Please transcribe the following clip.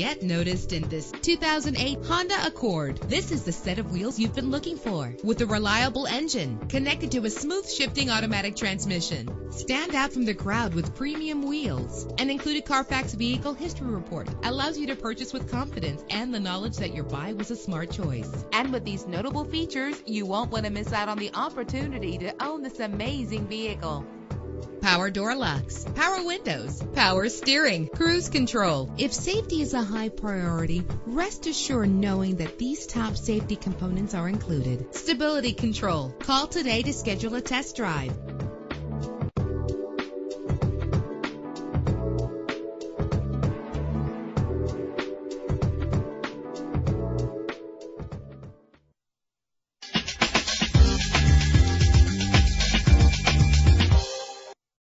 Get noticed in this 2008 Honda Accord. This is the set of wheels you've been looking for, with a reliable engine connected to a smooth shifting automatic transmission. Stand out from the crowd with premium wheels. An included Carfax Vehicle History Report allows you to purchase with confidence and the knowledge that your buy was a smart choice. And with these notable features, you won't want to miss out on the opportunity to own this amazing vehicle. Power door locks, power windows, power steering, cruise control. If safety is a high priority, rest assured knowing that these top safety components are included. Stability control. Call today to schedule a test drive.